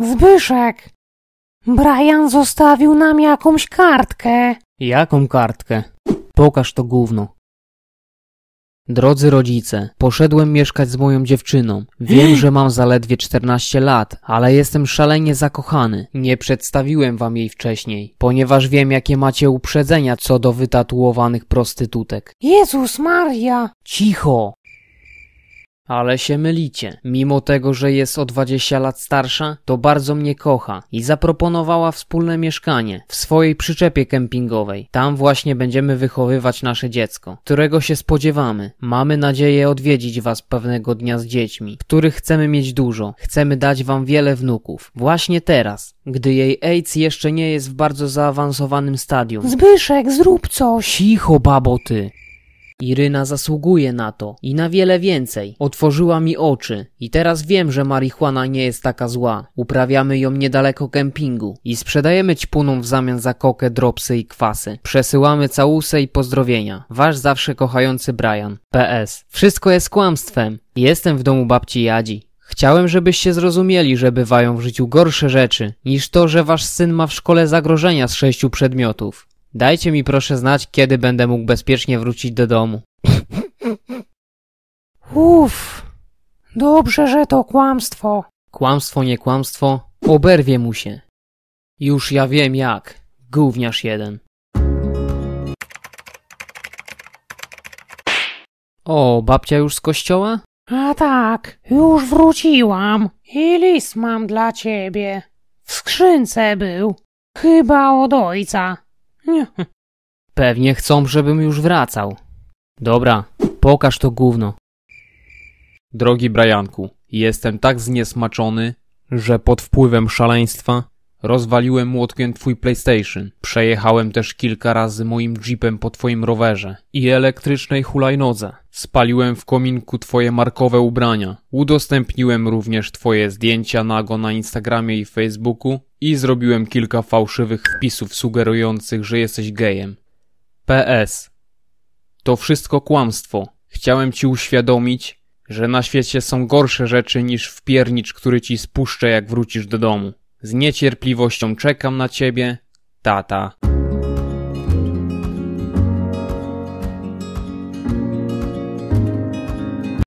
Zbyszek, Brian zostawił nam jakąś kartkę. Jaką kartkę? Pokaż to gówno. Drodzy rodzice, poszedłem mieszkać z moją dziewczyną. Wiem, że mam zaledwie 14 lat, ale jestem szalenie zakochany. Nie przedstawiłem wam jej wcześniej, ponieważ wiem, jakie macie uprzedzenia co do wytatuowanych prostytutek. Jezus Maria! Cicho! Ale się mylicie. Mimo tego, że jest o 20 lat starsza, to bardzo mnie kocha i zaproponowała wspólne mieszkanie w swojej przyczepie kempingowej. Tam właśnie będziemy wychowywać nasze dziecko, którego się spodziewamy. Mamy nadzieję odwiedzić was pewnego dnia z dziećmi, których chcemy mieć dużo. Chcemy dać wam wiele wnuków. Właśnie teraz, gdy jej AIDS jeszcze nie jest w bardzo zaawansowanym stadium. Zbyszek, zrób coś! Cicho, babo ty! Iryna zasługuje na to i na wiele więcej. Otworzyła mi oczy i teraz wiem, że marihuana nie jest taka zła. Uprawiamy ją niedaleko kempingu i sprzedajemy ćpunom w zamian za kokę, dropsy i kwasy. Przesyłamy całusy i pozdrowienia. Wasz zawsze kochający Brian. PS. Wszystko jest kłamstwem. Jestem w domu babci Jadzi. Chciałem, żebyście zrozumieli, że bywają w życiu gorsze rzeczy niż to, że wasz syn ma w szkole zagrożenia z 6 przedmiotów. Dajcie mi proszę znać, kiedy będę mógł bezpiecznie wrócić do domu. Uff, dobrze, że to kłamstwo. Kłamstwo, nie kłamstwo, oberwie mu się. Już ja wiem jak, gówniarz jeden. O, babcia już z kościoła? A tak, już wróciłam i list mam dla ciebie. W skrzynce był, chyba od ojca. Pewnie chcą, żebym już wracał. Dobra, pokaż to gówno. Drogi Brajanku, jestem tak zniesmaczony, że pod wpływem szaleństwa rozwaliłem młotkiem twój PlayStation. Przejechałem też kilka razy moim Jeepem po twoim rowerze i elektrycznej hulajnodze. Spaliłem w kominku twoje markowe ubrania. Udostępniłem również twoje zdjęcia nago na Instagramie i Facebooku i zrobiłem kilka fałszywych wpisów sugerujących, że jesteś gejem. PS. To wszystko kłamstwo. Chciałem ci uświadomić, że na świecie są gorsze rzeczy niż wpiernicz, który ci spuszczę, jak wrócisz do domu. Z niecierpliwością czekam na ciebie, tata.